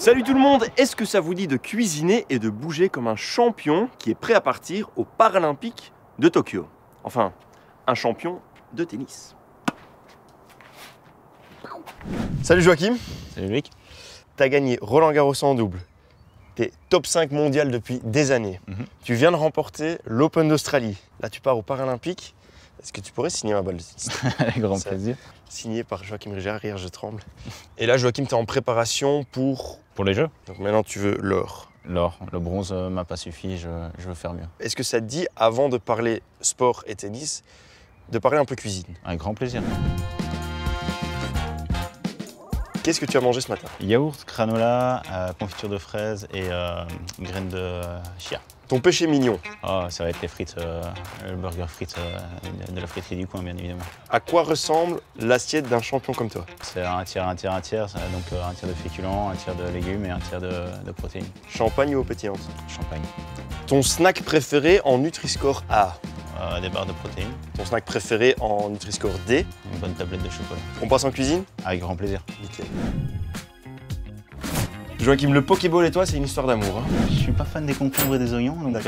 Salut tout le monde, est-ce que ça vous dit de cuisiner et de bouger comme un champion qui est prêt à partir aux Paralympiques de Tokyo? Enfin, un champion de tennis. Salut Joachim. Salut Luc. T'as gagné Roland Garros en double. T'es top 5 mondial depuis des années. Tu viens de remporter l'Open d'Australie. Là, tu pars aux Paralympiques. Est-ce que tu pourrais signer ma balle? Avec grand plaisir. Signé par Joachim Riger, hier je tremble. Et là, Joachim, tu es en préparation pour... Pour les Jeux. Donc maintenant, tu veux l'or. L'or. Le bronze m'a pas suffi, je veux faire mieux. Est-ce que ça te dit, avant de parler sport et tennis, de parler un peu cuisine? Avec grand plaisir. Qu'est-ce que tu as mangé ce matin? Yaourt, granola, confiture de fraises et graines de chia. Ton péché mignon? Oh, ça va être les frites, le burger frites de la friterie du coin, bien évidemment. À quoi ressemble l'assiette d'un champion comme toi? C'est un tiers, donc un tiers de féculents, un tiers de légumes et un tiers de protéines. Champagne ou eau pétillante? Champagne. Ton snack préféré en NutriScore A? Des barres de protéines. Ton snack préféré en NutriScore D? Une bonne tablette de chocolat. On passe en cuisine? Avec grand plaisir. Nickel. Joachim, le pokéball et toi, c'est une histoire d'amour. Hein. Je suis pas fan des concombres et des oignons, donc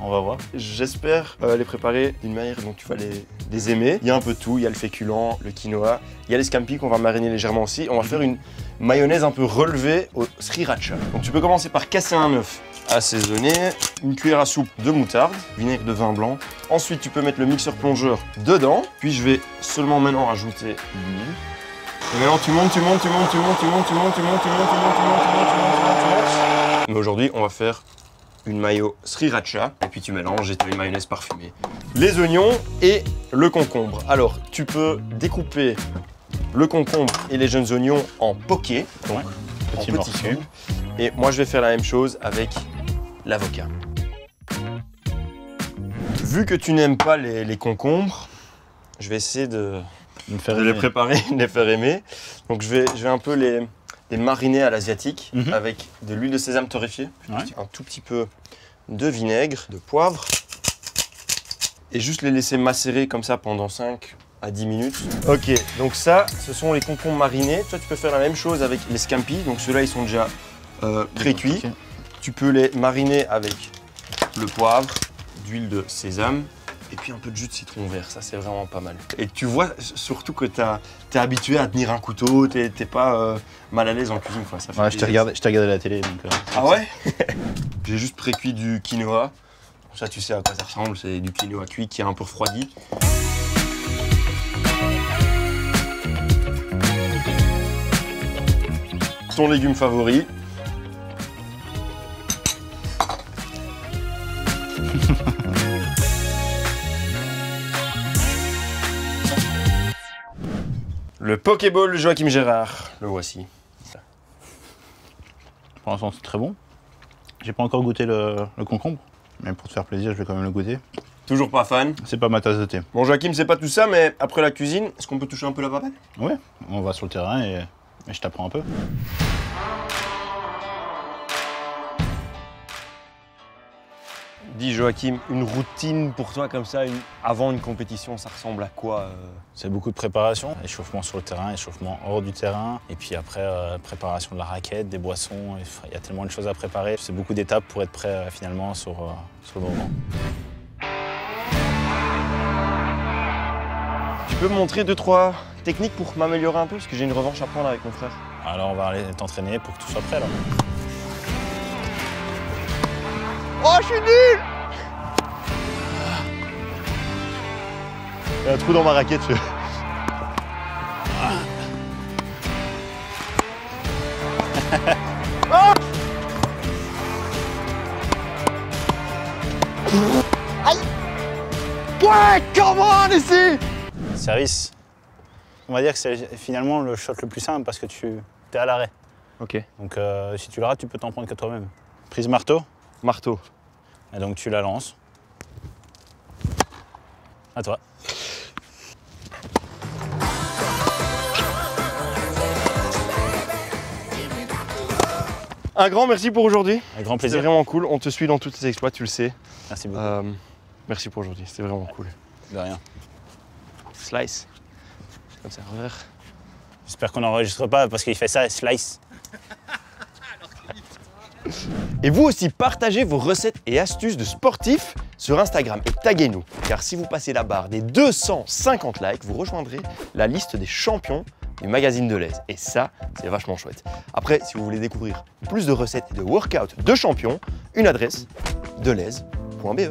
on va voir. J'espère les préparer d'une manière dont tu vas les aimer. Il y a un peu de tout, il y a le féculent, le quinoa, il y a les scampi qu'on va mariner légèrement aussi. On va faire une mayonnaise un peu relevée au sriracha. Donc tu peux commencer par casser un œuf, assaisonner, une cuillère à soupe de moutarde, vinaigre de vin blanc. Ensuite, tu peux mettre le mixeur plongeur dedans. Puis je vais seulement maintenant rajouter l'huile. Et maintenant, tu montes. Mais aujourd'hui, on va faire une mayo sriracha. Et puis tu mélanges et tu as une mayonnaise parfumée. Les oignons et le concombre. Alors, tu peux découper le concombre et les jeunes oignons en poké. Donc, en petits cubes. Et moi, je vais faire la même chose avec l'avocat. Vu que tu n'aimes pas les concombres, je vais essayer de les préparer, de les faire aimer. Donc je vais un peu les mariner à l'asiatique avec de l'huile de sésame torréfiée, un tout petit peu de vinaigre, de poivre et juste les laisser macérer comme ça pendant 5 à 10 minutes. Ok, donc ça, ce sont les concombres marinés. Toi, tu peux faire la même chose avec les scampi. Donc ceux-là, ils sont déjà pré-cuits. Okay. Tu peux les mariner avec le poivre, d'huile de sésame, et puis un peu de jus de citron vert, ça c'est vraiment pas mal. Et tu vois surtout que t'es habitué à tenir un couteau, t'es pas mal à l'aise en cuisine. Quoi. Ça fait ouais, je t'ai regardé à la télé. Donc, ah ouais. J'ai juste pré-cuit du quinoa. Ça tu sais à quoi ça ressemble, c'est du quinoa cuit qui est un peu refroidi. Ton légume favori. Le pokéball Joachim Gérard, le voici. Pour l'instant, c'est très bon. J'ai pas encore goûté le concombre, mais pour te faire plaisir, je vais quand même le goûter. Toujours pas fan. C'est pas ma tasse de thé. Bon, Joachim, c'est pas tout ça, mais après la cuisine, est-ce qu'on peut toucher un peu la papade? Ouais, on va sur le terrain et je t'apprends un peu. Dis Joachim, une routine pour toi comme ça, avant une compétition, ça ressemble à quoi? C'est beaucoup de préparation, échauffement sur le terrain, échauffement hors du terrain, et puis après préparation de la raquette, des boissons, il y a tellement de choses à préparer. C'est beaucoup d'étapes pour être prêt finalement sur le moment. Tu peux me montrer 2-3 techniques pour m'améliorer un peu? Parce que j'ai une revanche à prendre avec mon frère. Alors on va aller t'entraîner pour que tout soit prêt là. Oh, je suis nul! Il y a un trou dans ma raquette. Ah. Aïe! Ouais, come on ici! Service. On va dire que c'est finalement le shot le plus simple parce que tu es à l'arrêt. Ok. Donc si tu le rates, tu peux t'en prendre que toi-même. Prise marteau. Marteau. Et donc tu la lances. À toi. Un grand merci pour aujourd'hui. Un grand plaisir. C'est vraiment cool. On te suit dans tous tes exploits, tu le sais. Merci beaucoup. Merci pour aujourd'hui. C'était vraiment cool. De rien. Slice. Comme ça, revers. J'espère qu'on n'enregistre pas parce qu'il fait ça, slice. Et vous aussi, partagez vos recettes et astuces de sportifs sur Instagram et taguez-nous. Car si vous passez la barre des 250 likes, vous rejoindrez la liste des champions du magazine Delhaize. Et ça, c'est vachement chouette. Après, si vous voulez découvrir plus de recettes et de workouts de champions, une adresse, delhaize.be.